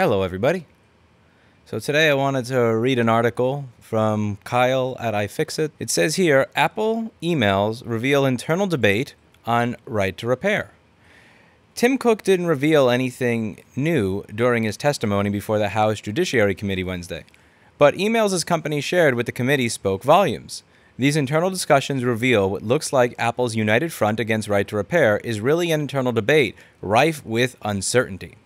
Hello, everybody. So today I wanted to read an article from Kyle at iFixit. It says here, Apple emails reveal internal debate on right to repair. Tim Cook didn't reveal anything new during his testimony before the House Judiciary Committee Wednesday, but emails his company shared with the committee spoke volumes. These internal discussions reveal what looks like Apple's united front against right to repair is really an internal debate rife with uncertainty.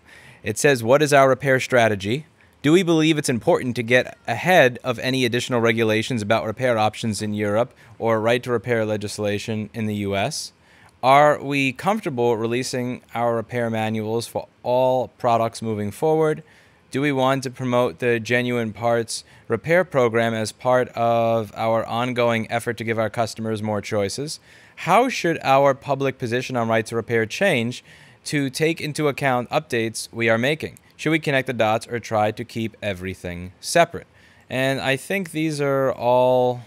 It says, what is our repair strategy? Do we believe it's important to get ahead of any additional regulations about repair options in Europe or right to repair legislation in the US? Are we comfortable releasing our repair manuals for all products moving forward? Do we want to promote the Genuine Parts Repair Program as part of our ongoing effort to give our customers more choices? How should our public position on right to repair change to take into account updates we are making? Should we connect the dots or try to keep everything separate? And I think these are all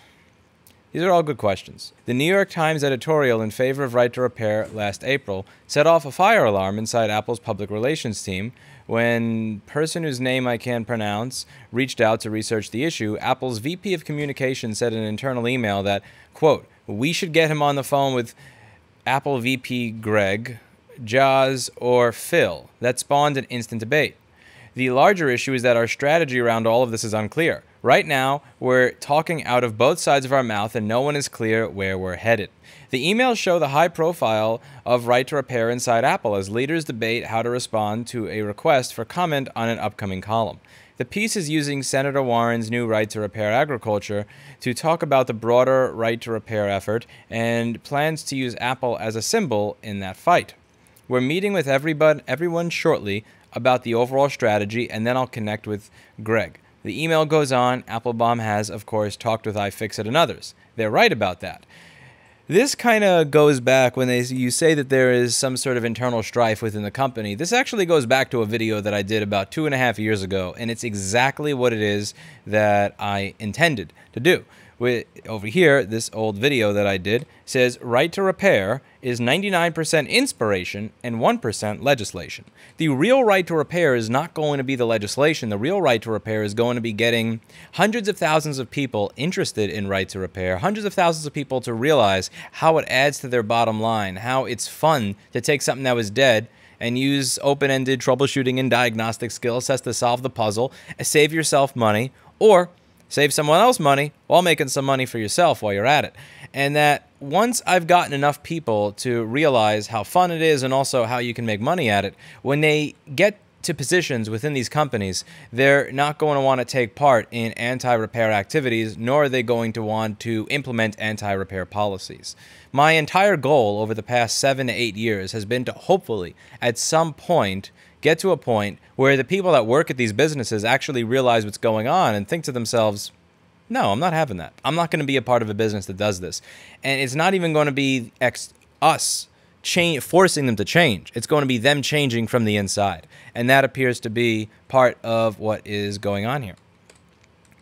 good questions. The New York Times editorial in favor of right to repair last April set off a fire alarm inside Apple's public relations team when a person whose name I can't pronounce reached out to research the issue. Apple's VP of communications said in an internal email that, quote, we should get him on the phone with Apple VP Greg, Jaws, or Phil. That spawned an instant debate. The larger issue is that our strategy around all of this is unclear. Right now, we're talking out of both sides of our mouth and no one is clear where we're headed. The emails show the high profile of right to repair inside Apple as leaders debate how to respond to a request for comment on an upcoming column. The piece is using Senator Warren's new right to repair agriculture to talk about the broader right to repair effort and plans to use Apple as a symbol in that fight. We're meeting with everyone shortly about the overall strategy, and then I'll connect with Greg. The email goes on. Applebaum has, of course, talked with iFixit and others. They're right about that. This kind of goes back when you say that there is some sort of internal strife within the company. This actually goes back to a video that I did about 2.5 years ago, and it's exactly what it is that I intended to do. Over here, this old video that I did says, right to repair is 99% inspiration and 1% legislation. The real right to repair is not going to be the legislation. The real right to repair is going to be getting hundreds of thousands of people interested in right to repair, hundreds of thousands of people to realize how it adds to their bottom line, how it's fun to take something that was dead and use open-ended troubleshooting and diagnostic skill sets to solve the puzzle, save yourself money, or save someone else money while making some money for yourself while you're at it. And that once I've gotten enough people to realize how fun it is and also how you can make money at it, when they get to positions within these companies, they're not going to want to take part in anti-repair activities, nor are they going to want to implement anti-repair policies. My entire goal over the past 7 to 8 years has been to hopefully at some point get to a point where the people that work at these businesses actually realize what's going on and think to themselves, no, I'm not having that. I'm not going to be a part of a business that does this. And it's not even going to be us forcing them to change. It's going to be them changing from the inside. And that appears to be part of what is going on here.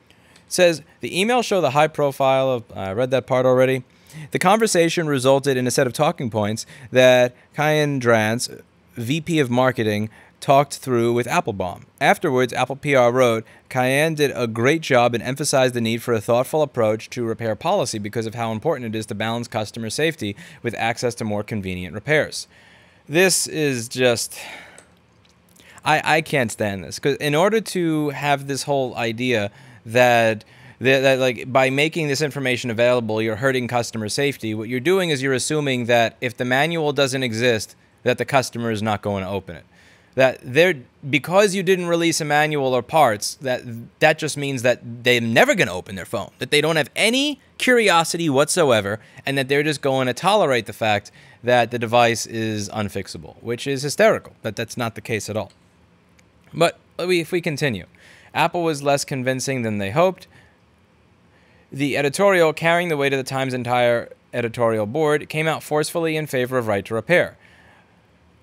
It says, the emails show the high profile of, I read that part already. The conversation resulted in a set of talking points that Cayenne Drance, VP of Marketing, talked through with Applebaum. Afterwards, Apple PR wrote, Cayenne did a great job and emphasized the need for a thoughtful approach to repair policy because of how important it is to balance customer safety with access to more convenient repairs. This is just, I can't stand this. Because in order to have this whole idea that like by making this information available, you're hurting customer safety, what you're doing is you're assuming that if the manual doesn't exist, that the customer is not going to open it. Because you didn't release a manual or parts, that just means that they're never going to open their phone, that they don't have any curiosity whatsoever, and that they're just going to tolerate the fact that the device is unfixable, which is hysterical. That's not the case at all. But if we continue, Apple was less convincing than they hoped. The editorial, carrying the weight of the Times' entire editorial board, came out forcefully in favor of right to repair.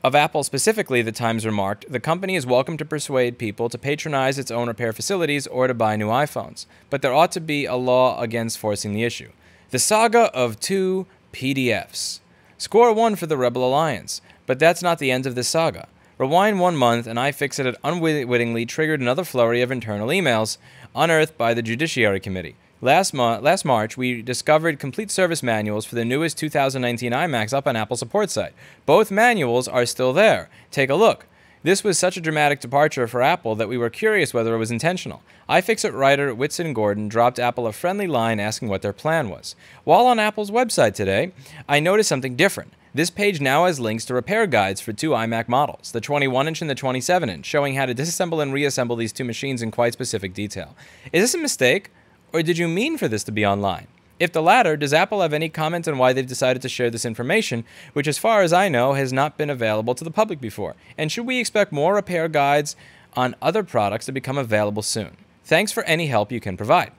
Of Apple specifically, the Times remarked, the company is welcome to persuade people to patronize its own repair facilities or to buy new iPhones, but there ought to be a law against forcing the issue. The saga of two PDFs. Score 1 for the Rebel Alliance, but that's not the end of the saga. Rewind 1 month, and iFixit had unwittingly triggered another flurry of internal emails unearthed by the Judiciary Committee. Last March, we discovered complete service manuals for the newest 2019 iMacs up on Apple's support site. Both manuals are still there. Take a look. This was such a dramatic departure for Apple that we were curious whether it was intentional. iFixit writer Whitson Gordon dropped Apple a friendly line asking what their plan was. While on Apple's website today, I noticed something different. This page now has links to repair guides for two iMac models, the 21-inch and the 27-inch, showing how to disassemble and reassemble these two machines in quite specific detail. Is this a mistake, or did you mean for this to be online? If the latter, does Apple have any comment on why they've decided to share this information, which as far as I know has not been available to the public before? And should we expect more repair guides on other products to become available soon? Thanks for any help you can provide.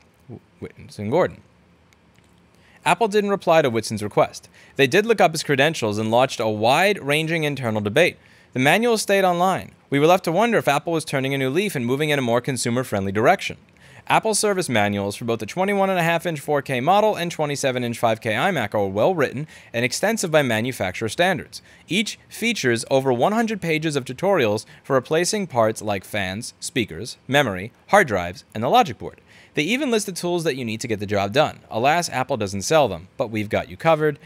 Whitson Gordon. Apple didn't reply to Whitson's request. They did look up his credentials and launched a wide-ranging internal debate. The manual stayed online. We were left to wonder if Apple was turning a new leaf and moving in a more consumer-friendly direction. Apple's service manuals for both the 21.5-inch 4K model and 27-inch 5K iMac are well-written and extensive by manufacturer standards. Each features over 100 pages of tutorials for replacing parts like fans, speakers, memory, hard drives, and the logic board. They even list the tools that you need to get the job done. Alas, Apple doesn't sell them, but we've got you covered,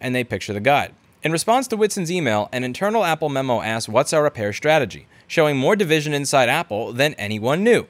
and they picture the guide. In response to Whitson's email, an internal Apple memo asked, "What's our repair strategy?" showing more division inside Apple than anyone knew.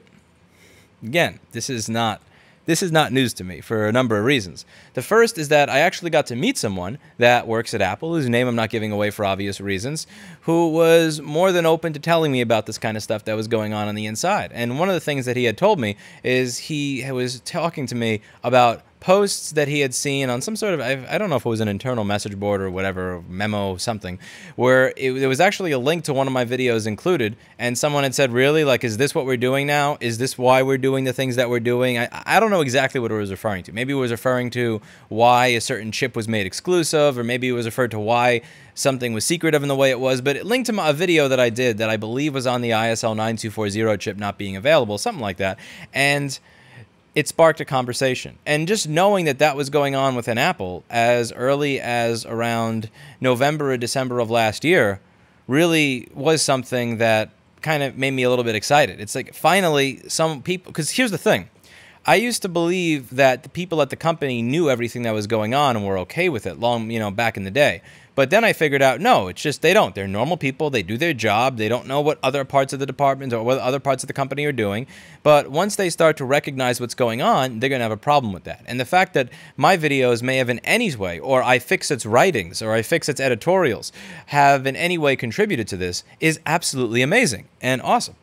Again, this is not news to me for a number of reasons. The first is that I actually got to meet someone that works at Apple, whose name I'm not giving away for obvious reasons, who was more than open to telling me about this kind of stuff that was going on the inside. And one of the things that he had told me is he was talking to me about posts that he had seen on some sort of, I don't know if it was an internal message board or whatever, memo, something, where there was actually a link to one of my videos included, and someone had said, really, like, is this what we're doing now? Is this why we're doing the things that we're doing? I don't know exactly what it was referring to. Maybe it was referring to why a certain chip was made exclusive, or maybe it was referred to why something was secretive in the way it was, but it linked to a video that I did that I believe was on the ISL 9240 chip not being available, something like that, and it sparked a conversation. And just knowing that that was going on within Apple as early as around November or December of last year really was something that kind of made me a little bit excited. It's like, finally, some people, because here's the thing. I used to believe that the people at the company knew everything that was going on and were okay with it long, you know, back in the day. But then I figured out, no, it's just they don't. They're normal people. They do their job. They don't know what other parts of the department or what other parts of the company are doing. But once they start to recognize what's going on, they're going to have a problem with that. And the fact that my videos may have in any way, or iFixit's writings, or iFixit's editorials have in any way contributed to this is absolutely amazing and awesome.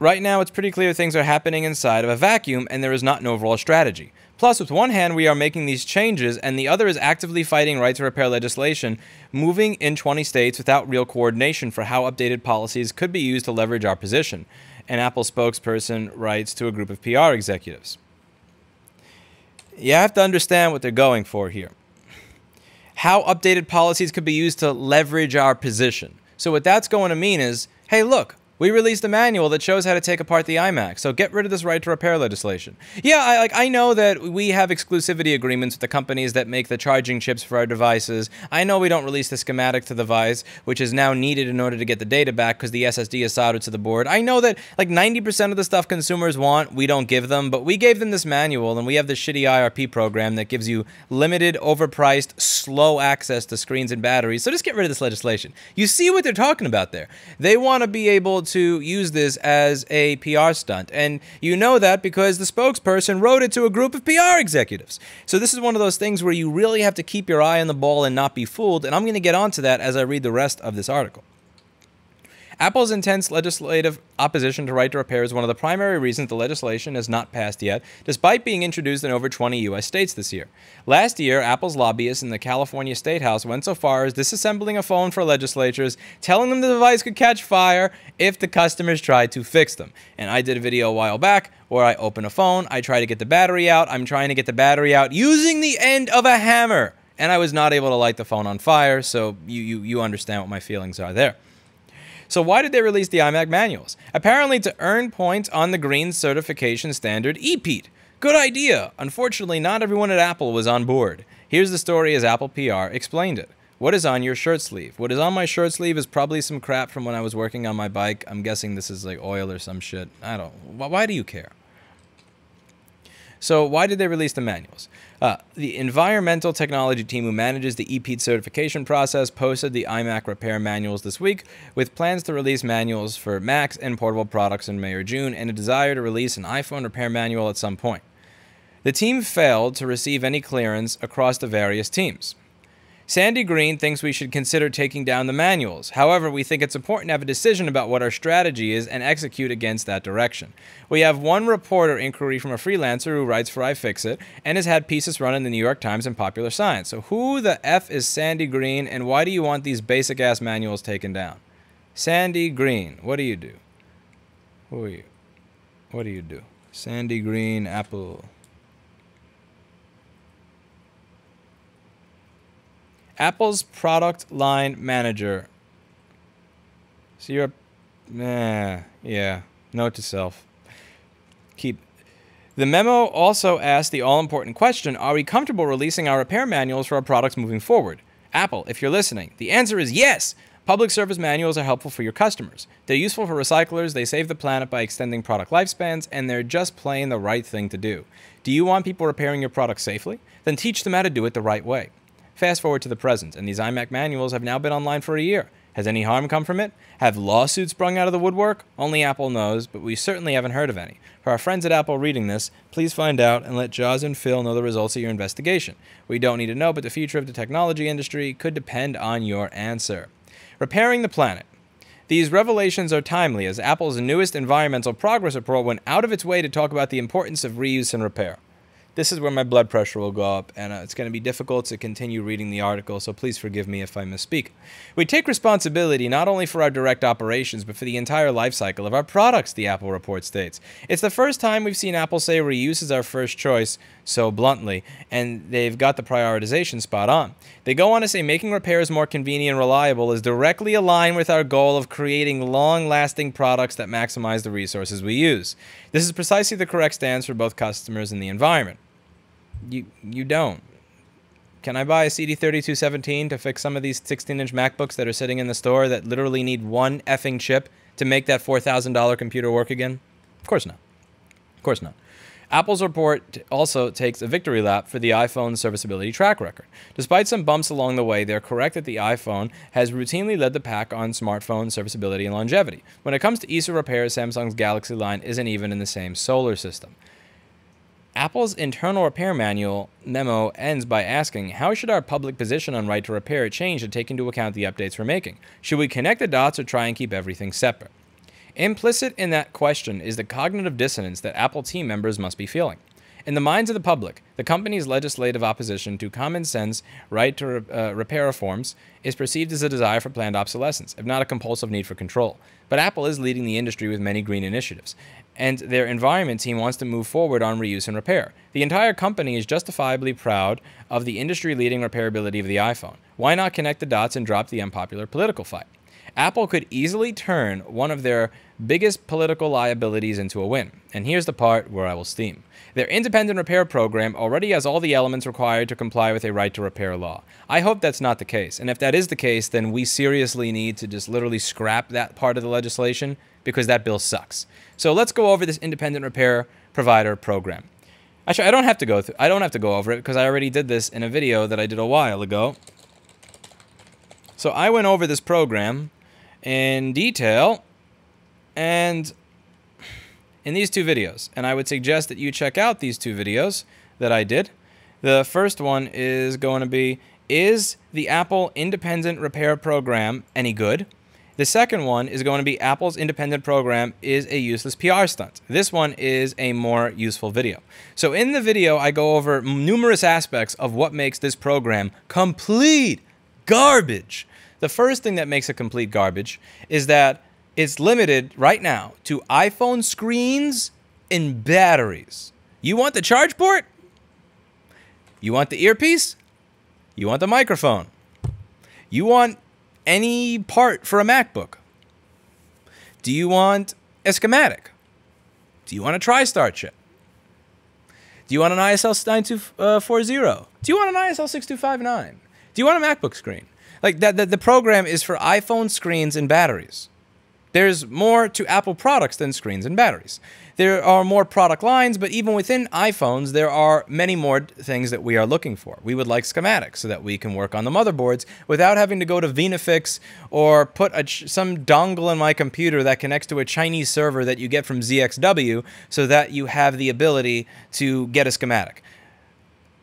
Right now, it's pretty clear things are happening inside of a vacuum, and there is not an overall strategy. Plus, with one hand, we are making these changes, and the other is actively fighting right to repair legislation, moving in 20 states without real coordination for how updated policies could be used to leverage our position. An Apple spokesperson writes to a group of PR executives. You have to understand what they're going for here. How updated policies could be used to leverage our position. So what that's going to mean is, hey, look, we released a manual that shows how to take apart the iMac, so get rid of this right to repair legislation. Yeah, I know that we have exclusivity agreements with the companies that make the charging chips for our devices. I know we don't release the schematic to the device, which is now needed in order to get the data back because the SSD is soldered to the board. I know that like 90% of the stuff consumers want, we don't give them, but we gave them this manual, and we have this shitty IRP program that gives you limited, overpriced, slow access to screens and batteries, so just get rid of this legislation. You see what they're talking about there. They want to be able to use this as a PR stunt. And you know that because the spokesperson wrote it to a group of PR executives. So this is one of those things where you really have to keep your eye on the ball and not be fooled. And I'm going to get onto that as I read the rest of this article. Apple's intense legislative opposition to right to repair is one of the primary reasons the legislation has not passed yet, despite being introduced in over 20 U.S. states this year. Last year, Apple's lobbyists in the California State House went so far as disassembling a phone for legislatures, telling them the device could catch fire if the customers tried to fix them. And I did a video a while back where I open a phone, I try to get the battery out, I'm trying to get the battery out using the end of a hammer, and I was not able to light the phone on fire, so you understand what my feelings are there. So why did they release the iMac manuals? Apparently to earn points on the green certification standard EPEAT. Good idea. Unfortunately, not everyone at Apple was on board. Here's the story as Apple PR explained it. What is on your shirt sleeve? What is on my shirt sleeve is probably some crap from when I was working on my bike. I'm guessing this is like oil or some shit. I don't. Why do you care? So why did they release the manuals? The environmental technology team who manages the EPEAT certification process posted the iMac repair manuals this week with plans to release manuals for Macs and portable products in May or June and a desire to release an iPhone repair manual at some point. The team failed to receive any clearance across the various teams. Sandy Green thinks we should consider taking down the manuals. However, we think it's important to have a decision about what our strategy is and execute against that direction. We have one reporter inquiry from a freelancer who writes for iFixit and has had pieces run in the New York Times and Popular Science. So who the F is Sandy Green and why do you want these basic ass manuals taken down? Sandy Green, what do you do? Who are you? What do you do? Sandy Green, Apple. Apple's product line manager. So you're, yeah, note to self. Keep. The memo also asked the all-important question, are we comfortable releasing our repair manuals for our products moving forward? Apple, if you're listening, the answer is yes. Public service manuals are helpful for your customers. They're useful for recyclers, they save the planet by extending product lifespans, and they're just plain the right thing to do. Do you want people repairing your products safely? Then teach them how to do it the right way. Fast forward to the present, and these iMac manuals have now been online for a year. Has any harm come from it? Have lawsuits sprung out of the woodwork? Only Apple knows, but we certainly haven't heard of any. For our friends at Apple reading this, please find out and let Jaws and Phil know the results of your investigation. We don't need to know, but the future of the technology industry could depend on your answer. Repairing the planet. These revelations are timely, as Apple's newest environmental progress report went out of its way to talk about the importance of reuse and repair. This is where my blood pressure will go up, and it's going to be difficult to continue reading the article, so please forgive me if I misspeak. We take responsibility not only for our direct operations, but for the entire life cycle of our products, the Apple report states. It's the first time we've seen Apple say reuse is our first choice so bluntly, and they've got the prioritization spot on. They go on to say making repairs more convenient and reliable is directly aligned with our goal of creating long-lasting products that maximize the resources we use. This is precisely the correct stance for both customers and the environment. You don't. Can I buy a CD3217 to fix some of these 16-inch MacBooks that are sitting in the store that literally need one effing chip to make that $4,000 computer work again? Of course not. Of course not. Apple's report also takes a victory lap for the iPhone's serviceability track record. Despite some bumps along the way, they're correct that the iPhone has routinely led the pack on smartphone serviceability and longevity. When it comes to ease of repair, Samsung's Galaxy line isn't even in the same solar system. Apple's internal repair manual memo ends by asking, how should our public position on right to repair change to take into account the updates we're making? Should we connect the dots or try and keep everything separate? Implicit in that question is the cognitive dissonance that Apple team members must be feeling. In the minds of the public, the company's legislative opposition to common sense right to repair reforms is perceived as a desire for planned obsolescence, if not a compulsive need for control. But Apple is leading the industry with many green initiatives, and their environment team wants to move forward on reuse and repair. The entire company is justifiably proud of the industry-leading repairability of the iPhone. Why not connect the dots and drop the unpopular political fight? Apple could easily turn one of their biggest political liabilities into a win. And here's the part where I will steam. Their independent repair program already has all the elements required to comply with a right to repair law. I hope that's not the case. And if that is the case, then we seriously need to just literally scrap that part of the legislation because that bill sucks. So let's go over this independent repair provider program. Actually, I don't have to go over it because I already did this in a video that I did a while ago. So I went over this program in detail and in these two videos, and I would suggest that you check out these two videos that I did. The first one is going to be, is the Apple independent repair program any good? The second one is going to be, Apple's independent program is a useless PR stunt. This one is a more useful video. So in the video I go over numerous aspects of what makes this program complete garbage. The first thing that makes it complete garbage is that it's limited right now to iPhone screens and batteries. You want the charge port? You want the earpiece? You want the microphone? You want any part for a MacBook? Do you want a schematic? Do you want a TriStar chip? Do you want an ISL 9240? Do you want an ISL 6259? Do you want a MacBook screen? Like that, the program is for iPhone screens and batteries. There's more to Apple products than screens and batteries. There are more product lines, but even within iPhones, there are many more things that we are looking for. We would like schematics so that we can work on the motherboards without having to go to VinaFix or put some dongle in my computer that connects to a Chinese server that you get from ZXW so that you have the ability to get a schematic.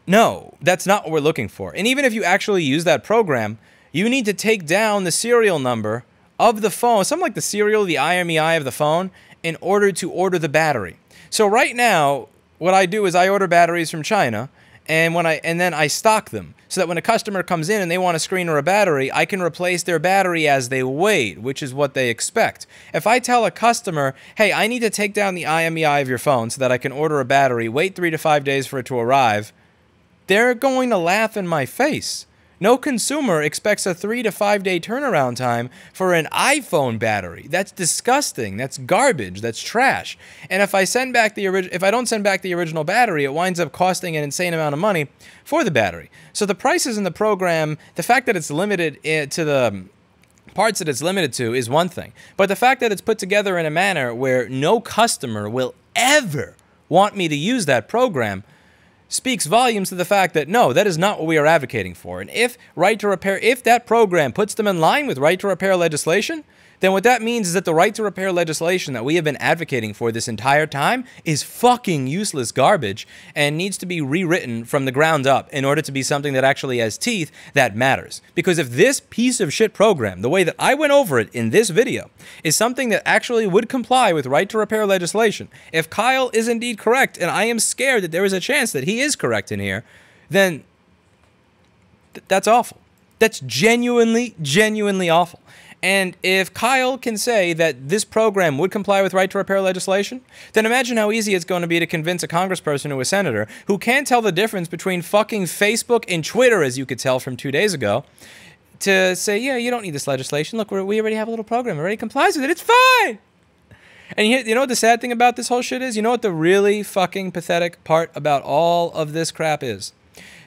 No, that's not what we're looking for. And even if you actually use that program, you need to take down the serial number of the phone, something like the serial, the IMEI of the phone, in order to order the battery. So right now, what I do is I order batteries from China, and then I stock them so that when a customer comes in and they want a screen or a battery, I can replace their battery as they wait, which is what they expect. If I tell a customer, hey, I need to take down the IMEI of your phone so that I can order a battery, wait 3 to 5 days for it to arrive, they're going to laugh in my face. No consumer expects a 3 to 5 day turnaround time for an iPhone battery. That's disgusting. That's garbage. That's trash. And if I send back the original, if I don't send back the original battery, it winds up costing an insane amount of money for the battery. So the prices in the program, the fact that it's limited to the parts that it's limited to is one thing. But the fact that it's put together in a manner where no customer will ever want me to use that program speaks volumes to the fact that, no, that is not what we are advocating for. And if right to repair, if that program puts them in line with right to repair legislation, then what that means is that the right to repair legislation that we have been advocating for this entire time is fucking useless garbage and needs to be rewritten from the ground up in order to be something that actually has teeth that matters. Because if this piece of shit program, the way that I went over it in this video, is something that actually would comply with right to repair legislation, if Kyle is indeed correct, and I am scared that there is a chance that he is correct in here, then that's awful. That's genuinely, genuinely awful. And if Kyle can say that this program would comply with right to repair legislation, then imagine how easy it's going to be to convince a congressperson or a senator who can't tell the difference between fucking Facebook and Twitter, as you could tell from 2 days ago, to say, yeah, you don't need this legislation. Look, we already have a little program. It already complies with it. It's fine. And you know what the sad thing about this whole shit is? You know what the really fucking pathetic part about all of this crap is?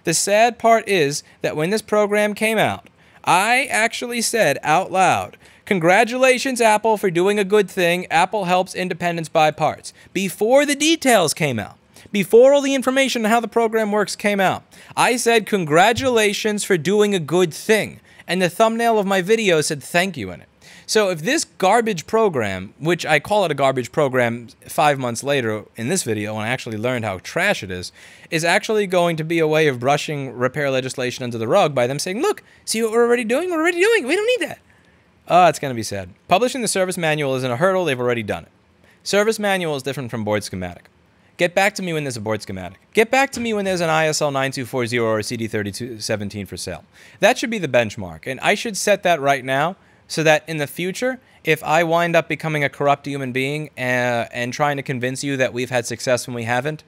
The sad part is that when this program came out, I actually said out loud, congratulations, Apple, for doing a good thing. Apple helps independents buy parts. Before the details came out, before all the information on how the program works came out, I said, congratulations for doing a good thing. And the thumbnail of my video said thank you in it. So if this garbage program, which I call it a garbage program 5 months later in this video, and I actually learned how trash it is actually going to be a way of brushing repair legislation under the rug by them saying, look, see what we're already doing? We're already doing it. We don't need that. It's going to be sad. Publishing the service manual isn't a hurdle. They've already done it. Service manual is different from board schematic. Get back to me when there's a board schematic. Get back to me when there's an ISL 9240 or a CD3217 for sale. That should be the benchmark, and I should set that right now, so that in the future, if I wind up becoming a corrupt human being and trying to convince you that we've had success when we haven't,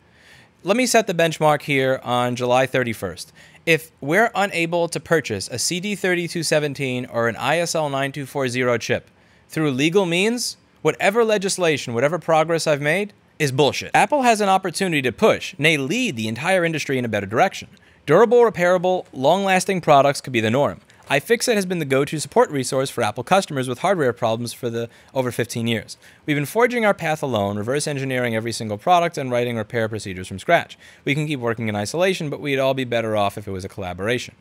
let me set the benchmark here on July 31st. If we're unable to purchase a CD3217 or an ISL 9240 chip through legal means, whatever legislation, whatever progress I've made is bullshit. Apple has an opportunity to push, nay lead, the entire industry in a better direction. Durable, repairable, long-lasting products could be the norm. iFixit has been the go-to support resource for Apple customers with hardware problems for over 15 years. We've been forging our path alone, reverse engineering every single product and writing repair procedures from scratch. We can keep working in isolation, but we'd all be better off if it was a collaboration.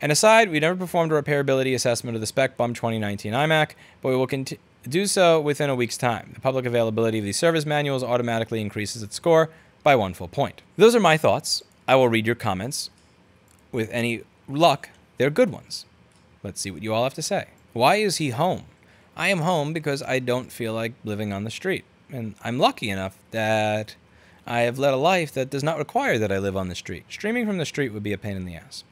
And aside, we never performed a repairability assessment of the Spec Bump 2019 iMac, but we will do so within a week's time. The public availability of these service manuals automatically increases its score by 1 full point. Those are my thoughts. I will read your comments. With any luck, they're good ones. Let's see what you all have to say. Why is he home? I am home because I don't feel like living on the street. And I'm lucky enough that I have led a life that does not require that I live on the street. Streaming from the street would be a pain in the ass.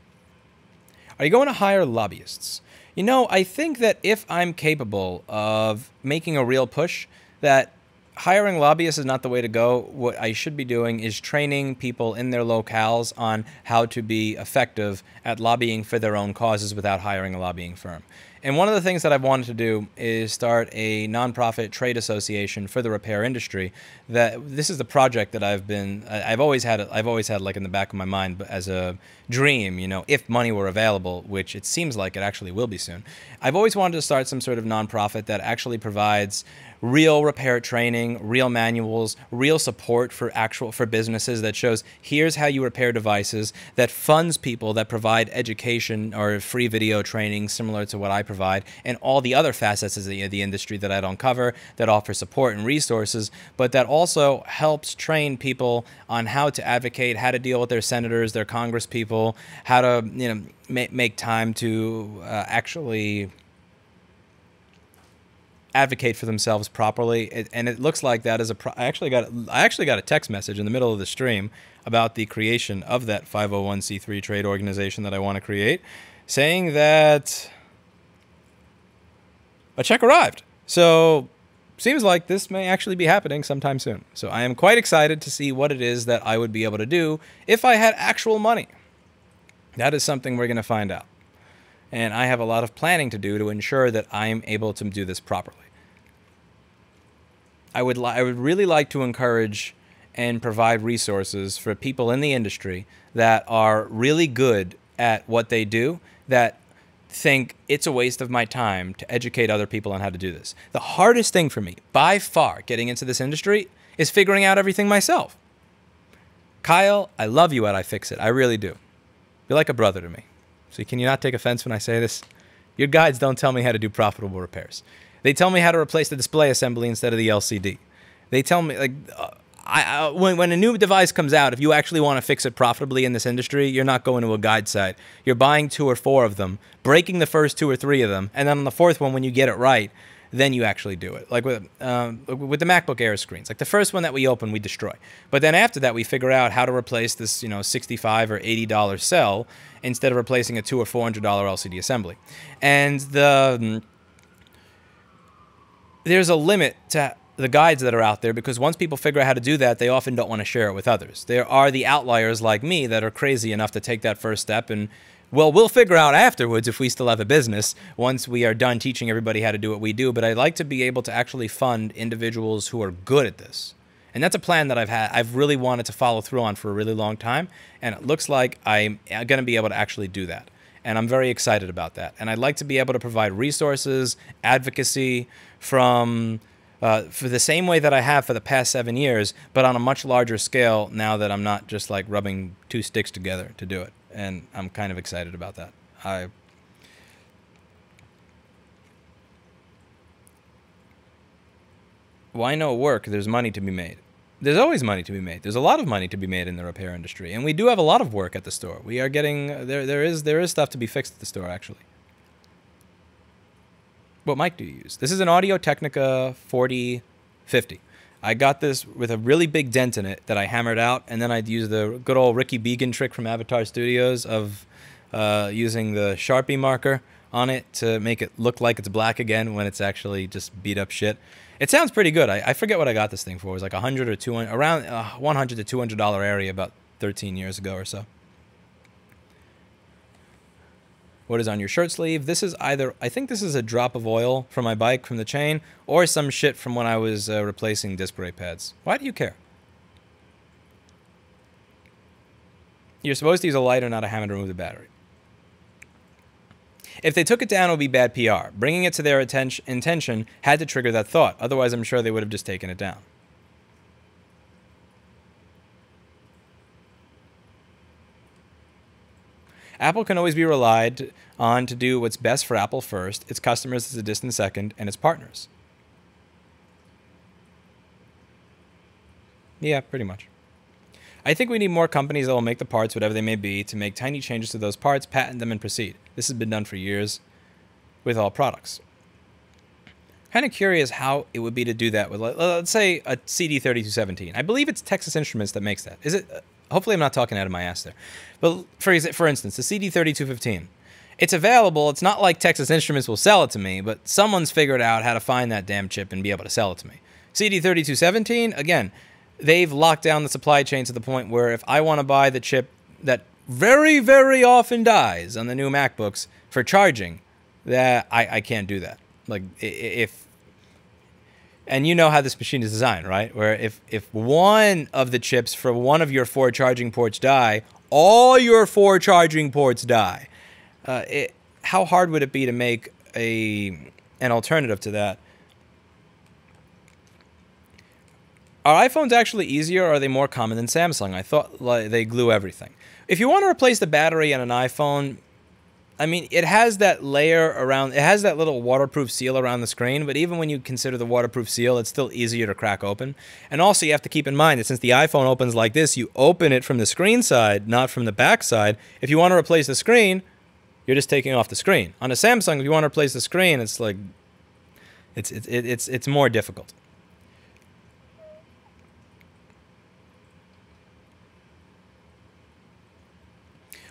Are you going to hire lobbyists? You know, I think that if I'm capable of making a real push, that hiring lobbyists is not the way to go. What I should be doing is training people in their locales on how to be effective at lobbying for their own causes without hiring a lobbying firm. And one of the things that I've wanted to do is start a nonprofit trade association for the repair industry. This is the project that I've always had like in the back of my mind as a dream, you know, if money were available, which it seems like it actually will be soon. I've always wanted to start some sort of nonprofit that actually provides real repair training, real manuals, real support for businesses that shows here's how you repair devices, that funds people that provide education or free video training similar to what I provide, and all the other facets of the industry that I don't cover, that offer support and resources, but that also helps train people on how to advocate, how to deal with their senators, their Congress people, how to, you know, make time to actually advocate for themselves properly. And it looks like that is a I actually got a text message in the middle of the stream about the creation of that 501c3 trade organization that I want to create, saying that a check arrived. So seems like this may actually be happening sometime soon. So I am quite excited to see what it is that I would be able to do if I had actual money. That is something we're going to find out. And I have a lot of planning to do to ensure that I'm able to do this properly. I would really like to encourage and provide resources for people in the industry that are really good at what they do, that think it's a waste of my time to educate other people on how to do this. The hardest thing for me, by far, getting into this industry is figuring out everything myself. Kyle, I love you at iFixit. I really do. You're like a brother to me. So can you not take offense when I say this? Your guides don't tell me how to do profitable repairs. They tell me how to replace the display assembly instead of the LCD. They tell me, like, when a new device comes out, if you actually want to fix it profitably in this industry, you're not going to a guide site. You're buying 2 or 4 of them, breaking the first 2 or 3 of them, and then on the 4th one, when you get it right, then you actually do it. Like with the MacBook Air screens, like the first one that we open, we destroy. But then after that, we figure out how to replace this, you know, $65 or $80 cell instead of replacing a $200 or $400 LCD assembly. And there's a limit to the guides that are out there, because once people figure out how to do that, they often don't want to share it with others. There are the outliers like me that are crazy enough to take that first step and, well, we'll figure out afterwards if we still have a business once we are done teaching everybody how to do what we do. But I'd like to be able to actually fund individuals who are good at this. And that's a plan that I've had. I've really wanted to follow through on for a really long time. And it looks like I'm going to be able to actually do that. And I'm very excited about that. And I'd like to be able to provide resources, advocacy for the same way that I have for the past 7 years, but on a much larger scale now that I'm not just like rubbing 2 sticks together to do it. And I'm kind of excited about that. Why no work? There's money to be made. There's always money to be made. There's a lot of money to be made in the repair industry. And we do have a lot of work at the store. We are getting, there is stuff to be fixed at the store, actually. What mic do you use? This is an Audio-Technica 4050. I got this with a really big dent in it that I hammered out, and then I'd use the good old Ricky Began trick from Avatar Studios of using the Sharpie marker on it to make it look like it's black again when it's actually just beat up shit. It sounds pretty good. I forget what I got this thing for. It was like $100 or $200, around $100 to $200 area about 13 years ago or so. What is on your shirt sleeve? This is either, I think this is a drop of oil from my bike, from the chain, or some shit from when I was replacing disc brake pads. Why do you care? You're supposed to use a lighter, not a hammer, to remove the battery. If they took it down, it would be bad PR. Bringing it to their intention had to trigger that thought. Otherwise, I'm sure they would have just taken it down. Apple can always be relied on to do what's best for Apple first, its customers is a distant second, and its partners. Yeah, pretty much. I think we need more companies that will make the parts, whatever they may be, to make tiny changes to those parts, patent them, and proceed. This has been done for years with all products. Kind of curious how it would be to do that with, let's say, a CD3217. I believe it's Texas Instruments that makes that. Is it? Hopefully I'm not talking out of my ass there. But for instance, the CD3215, it's available. It's not like Texas Instruments will sell it to me, but someone's figured out how to find that damn chip and be able to sell it to me. CD3217, again, they've locked down the supply chain to the point where if I want to buy the chip that very, very often dies on the new MacBooks for charging, that I can't do that. Like if, and you know how this machine is designed, right? Where if one of the chips for one of your four charging ports die, all your four charging ports die. How hard would it be to make an alternative to that? Are iPhones actually easier, or are they more common than Samsung? I thought like, they glue everything. If you want to replace the battery on an iPhone, I mean, it has that layer around, it has that little waterproof seal around the screen, but even when you consider the waterproof seal, it's still easier to crack open. And also, you have to keep in mind that since the iPhone opens like this, you open it from the screen side, not from the back side. If you want to replace the screen, you're just taking off the screen. On a Samsung, if you want to replace the screen, it's like, it's more difficult.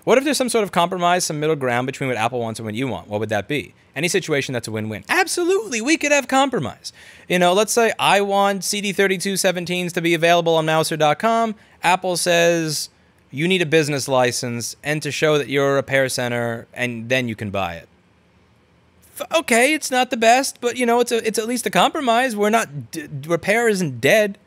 What if there's some sort of compromise, some middle ground between what Apple wants and what you want? What would that be? Any situation that's a win-win. Absolutely, we could have compromise. You know, let's say I want CD3217s to be available on mouser.com. Apple says you need a business license and to show that you're a repair center, and then you can buy it. Okay, it's not the best, but you know, it's at least a compromise. We're not repair isn't dead.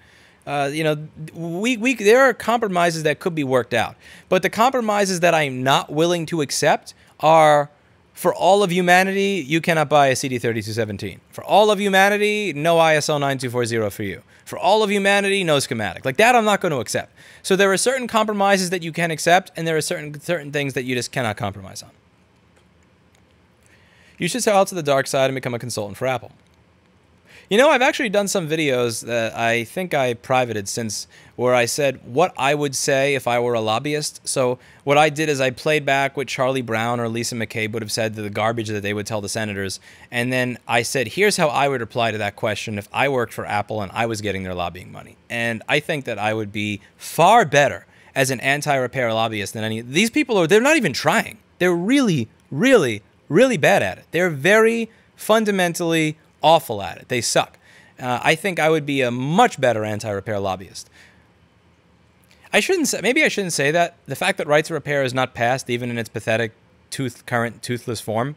You know, there are compromises that could be worked out. But the compromises that I'm not willing to accept are, for all of humanity, you cannot buy a CD3217. For all of humanity, no ISL 9240 for you. For all of humanity, no schematic. Like that I'm not going to accept. So there are certain compromises that you can accept, and there are certain things that you just cannot compromise on. You should sell out to the dark side and become a consultant for Apple. You know, I've actually done some videos that I think I privated since where I said what I would say if I were a lobbyist. So what I did is I played back what Charlie Brown or Lisa McCabe would have said to the garbage that they would tell the senators. And then I said, here's how I would reply to that question if I worked for Apple and I was getting their lobbying money. And I think that I would be far better as an anti-repair lobbyist than any. These people are, they're not even trying. They're really, really, really bad at it. They're very fundamentally awful at it. They suck. I think I would be a much better anti-repair lobbyist. I shouldn't say, maybe I shouldn't say that. The fact that right to repair is not passed, even in its pathetic, current toothless form,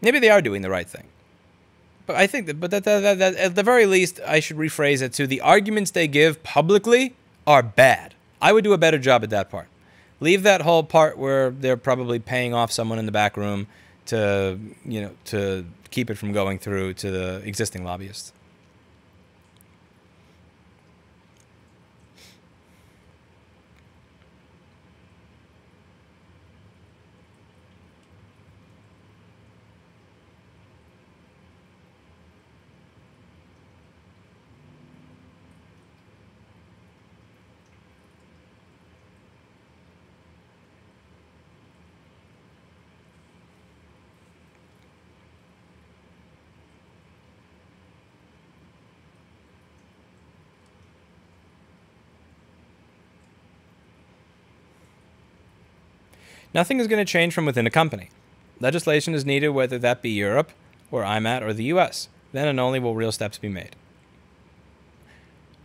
maybe they are doing the right thing. But I think that, but at the very least, I should rephrase it to the arguments they give publicly are bad. I would do a better job at that part. Leave that whole part where they're probably paying off someone in the back room to, you know, to keep it from going through to the existing lobbyists. Nothing is going to change from within a company. Legislation is needed, whether that be Europe, where I'm at, or the US. Then and only will real steps be made.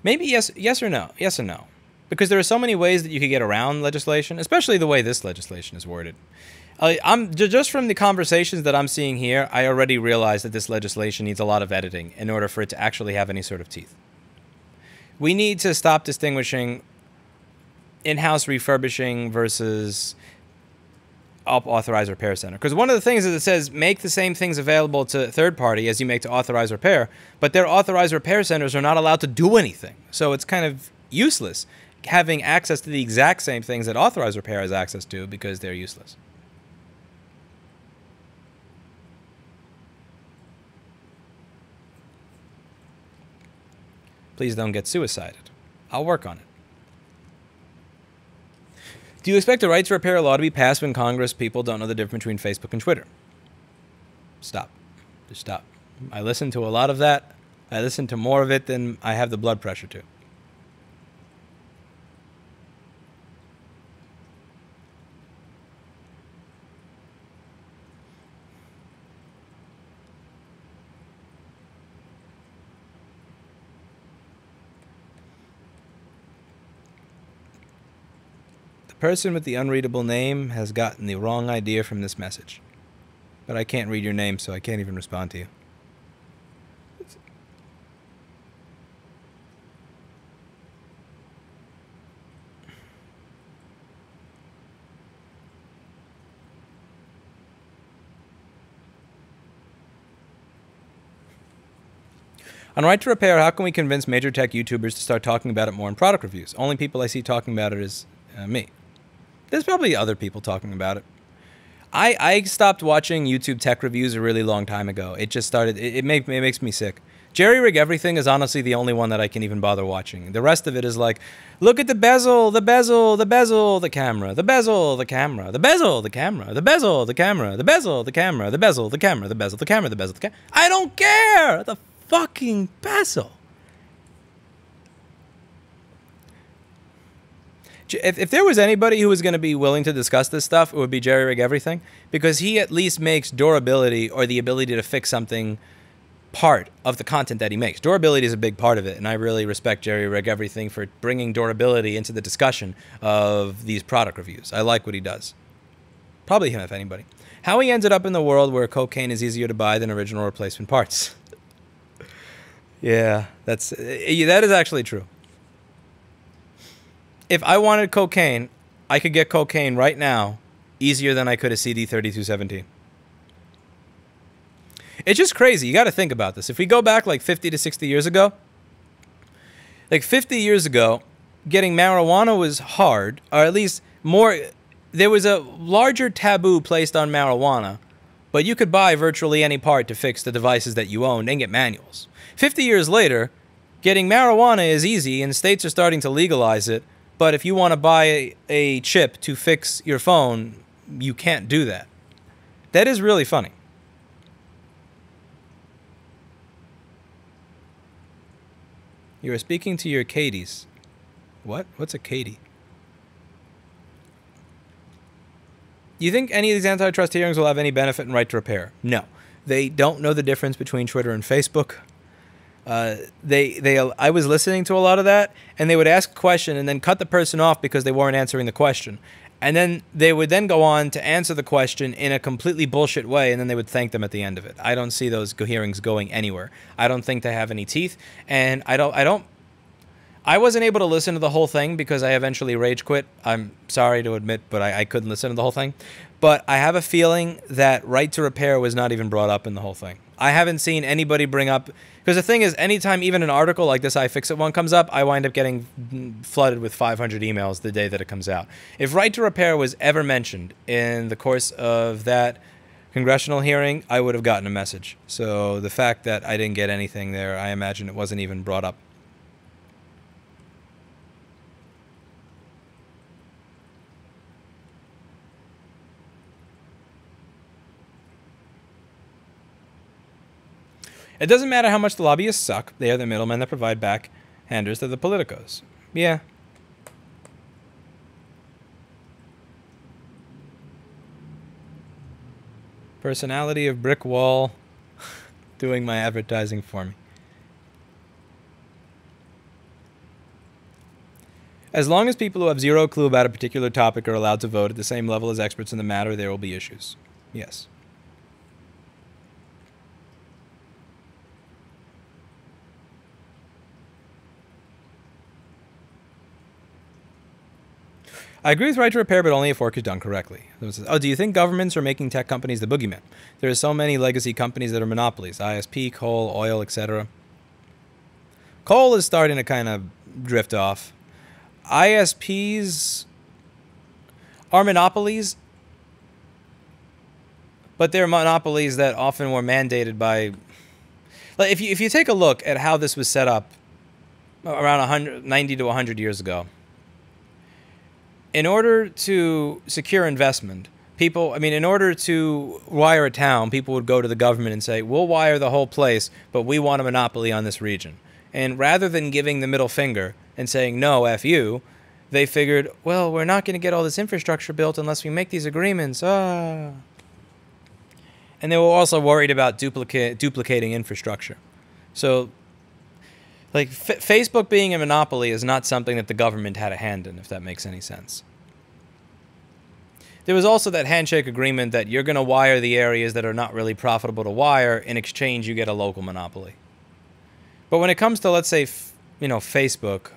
Maybe yes or no. Yes or no. Because there are so many ways that you could get around legislation, especially the way this legislation is worded. Just from the conversations that I'm seeing here, I already realize that this legislation needs a lot of editing in order for it to actually have any sort of teeth. We need to stop distinguishing in-house refurbishing versus up authorized repair center. Because one of the things is it says make the same things available to third party as you make to authorized repair, but their authorized repair centers are not allowed to do anything. So it's kind of useless having access to the exact same things that authorized repair has access to because they're useless. Please don't get suicided. I'll work on it. Do you expect the right to repair law to be passed when Congress people don't know the difference between Facebook and Twitter? Stop. Just stop. I listen to a lot of that. I listen to more of it than I have the blood pressure to. The person with the unreadable name has gotten the wrong idea from this message. But I can't read your name, so I can't even respond to you. On Right to Repair, how can we convince major tech YouTubers to start talking about it more in product reviews? Only people I see talking about it is me. There's probably other people talking about it. I stopped watching YouTube tech reviews a really long time ago. It just started, it makes me sick. JerryRigEverything is honestly the only one that I can even bother watching. The rest of it is like, look at the bezel, the bezel, the bezel, the camera, the bezel, the camera, the bezel, the camera, the bezel, the camera, the bezel, the camera, the bezel, the camera, the bezel, the camera, the bezel, the camera. I don't care! The fucking bezel. If there was anybody who was going to be willing to discuss this stuff, it would be JerryRigEverything, because he at least makes durability, or the ability to fix something, part of the content that he makes. Durability is a big part of it, and I really respect JerryRigEverything for bringing durability into the discussion of these product reviews. I like what he does. Probably him, if anybody. How he ended up in the world where cocaine is easier to buy than original replacement parts. Yeah, that is actually true. If I wanted cocaine, I could get cocaine right now easier than I could a CD3217. It's just crazy. You got to think about this. If we go back like 50 to 60 years ago, like 50 years ago, getting marijuana was hard, or at least more, there was a larger taboo placed on marijuana, but you could buy virtually any part to fix the devices that you owned and get manuals. 50 years later, getting marijuana is easy, and states are starting to legalize it. But if you want to buy a chip to fix your phone, you can't do that. That is really funny. You are speaking to your Katies. What? What's a Katie? Do you think any of these antitrust hearings will have any benefit in Right to Repair? No. They don't know the difference between Twitter and Facebook. I was listening to a lot of that, and they would ask a question and then cut the person off because they weren't answering the question. And then they would then go on to answer the question in a completely bullshit way, and then they would thank them at the end of it. I don't see those hearings going anywhere. I don't think they have any teeth, and I wasn't able to listen to the whole thing because I eventually rage quit. I'm sorry to admit, but I couldn't listen to the whole thing. But I have a feeling that Right to Repair was not even brought up in the whole thing. I haven't seen anybody bring up, because the thing is, anytime even an article like this iFixit one comes up, I wind up getting flooded with 500 emails the day that it comes out. If Right to Repair was ever mentioned in the course of that congressional hearing, I would have gotten a message. So the fact that I didn't get anything there, I imagine it wasn't even brought up. It doesn't matter how much the lobbyists suck. They are the middlemen that provide backhanders to the politicos. Yeah. Personality of brick wall doing my advertising for me. As long as people who have zero clue about a particular topic are allowed to vote at the same level as experts in the matter, there will be issues. Yes. I agree with Right to Repair, but only if work is done correctly. Oh, do you think governments are making tech companies the boogeyman? There are so many legacy companies that are monopolies. ISP, coal, oil, etc. Coal is starting to kind of drift off. ISPs are monopolies, but they're monopolies that often were mandated by... Like, if you take a look at how this was set up around 90 to 100 years ago, in order to secure investment, in order to wire a town, people would go to the government and say, we'll wire the whole place, but we want a monopoly on this region. And rather than giving the middle finger and saying, no, F you, they figured, well, we're not going to get all this infrastructure built unless we make these agreements. Ah. And they were also worried about duplicating infrastructure. So... like, Facebook being a monopoly is not something that the government had a hand in, if that makes any sense. There was also that handshake agreement that you're going to wire the areas that are not really profitable to wire. In exchange, you get a local monopoly. But when it comes to, let's say, you know, Facebook,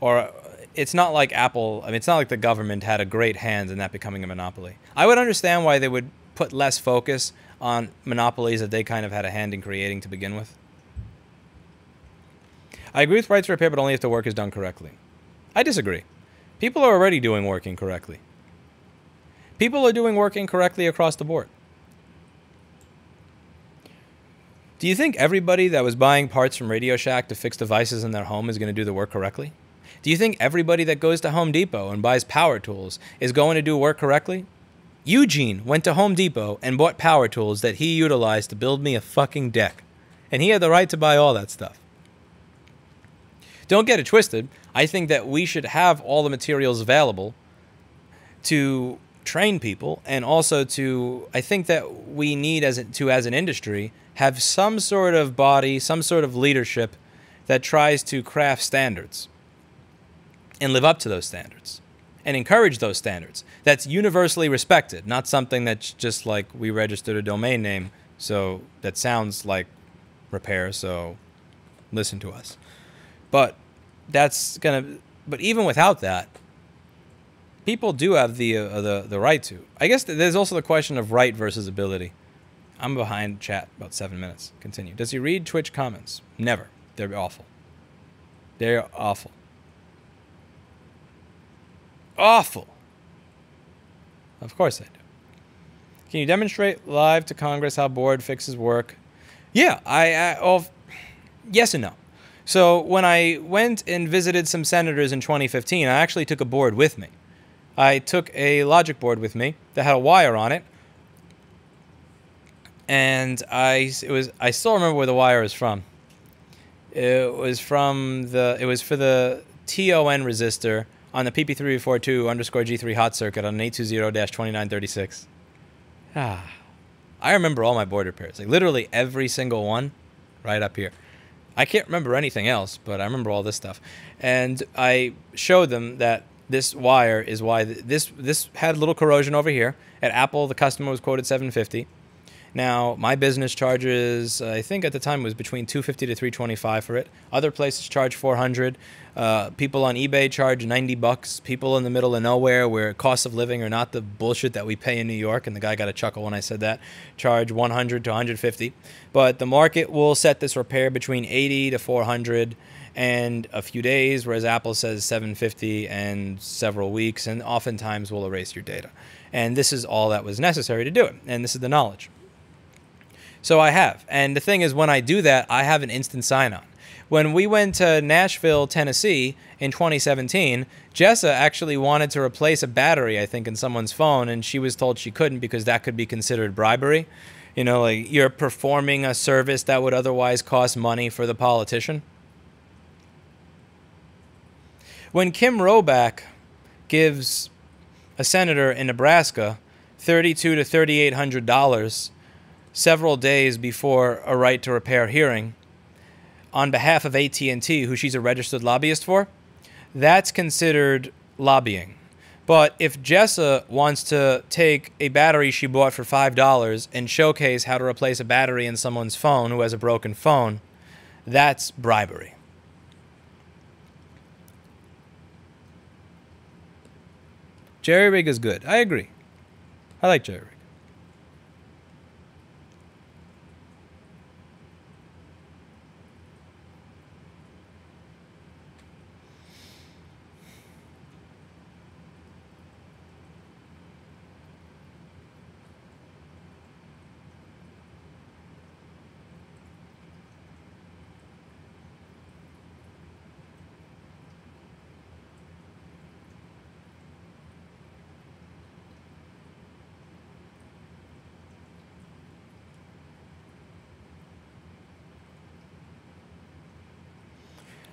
or it's not like Apple, I mean, it's not like the government had a great hand in that becoming a monopoly. I would understand why they would put less focus on monopolies that they kind of had a hand in creating to begin with. I agree with rights to repair, but only if the work is done correctly. I disagree. People are already doing work incorrectly. People are doing work incorrectly across the board. Do you think everybody that was buying parts from Radio Shack to fix devices in their home is going to do the work correctly? Do you think everybody that goes to Home Depot and buys power tools is going to do work correctly? Eugene went to Home Depot and bought power tools that he utilized to build me a fucking deck. And he had the right to buy all that stuff. Don't get it twisted. I think that we should have all the materials available to train people, and also to, I think that we need as an industry, have some sort of body, some sort of leadership that tries to craft standards and live up to those standards and encourage those standards. That's universally respected, not something that's just like we registered a domain name, so that sounds like repair, so listen to us. But that's gonna. But even without that, people do have the right to. I guess there's also the question of right versus ability. I'm behind chat about 7 minutes. Continue. Does he read Twitch comments? Never. They're awful. They're awful. Awful. Of course I do. Can you demonstrate live to Congress how board fixes work? Yeah. Yes and no. So when I went and visited some senators in 2015, I actually took a board with me. I took a logic board with me that had a wire on it, and I still remember where the wire was from. It was for the TON resistor on the PP342_G3 hot circuit on an 820-2936. Ah, I remember all my board repairs, like literally every single one, right up here. I can't remember anything else, but I remember all this stuff. And I showed them that this wire is why this had a little corrosion over here. At Apple, the customer was quoted $750. Now, my business charges, I think at the time, it was between $250 to $325 for it. Other places charge $400. People on eBay charge $90. People in the middle of nowhere, where costs of living are not the bullshit that we pay in New York, and the guy got a chuckle when I said that, charge $100 to $150. But the market will set this repair between $80 to $400 and a few days, whereas Apple says $750 and several weeks, and oftentimes will erase your data. And this is all that was necessary to do it, and this is the knowledge. So I have. And the thing is, when I do that, I have an instant sign-on. When we went to Nashville, Tennessee in 2017, Jessa actually wanted to replace a battery, I think, in someone's phone, and she was told she couldn't because that could be considered bribery. You know, like you're performing a service that would otherwise cost money for the politician. When Kim Roback gives a senator in Nebraska $3,200 to $3,800 several days before a right to repair hearing on behalf of AT&T, who she's a registered lobbyist for, that's considered lobbying. But if Jessa wants to take a battery she bought for $5 and showcase how to replace a battery in someone's phone who has a broken phone, that's bribery. Jerry Rig is good. I agree. I like Jerry Rig.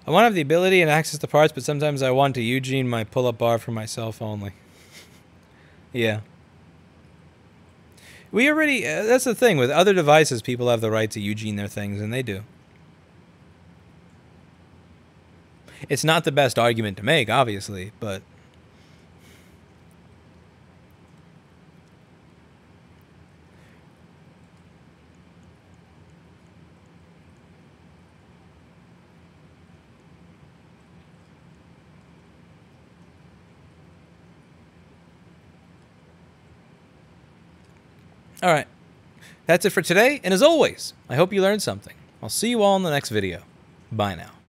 I want to have the ability and access to parts, but sometimes I want to Eugene my pull-up bar for myself only. Yeah. We already... that's the thing. With other devices, people have the right to Eugene their things, and they do. It's not the best argument to make, obviously, but... All right. That's it for today, and as always, I hope you learned something. I'll see you all in the next video. Bye now.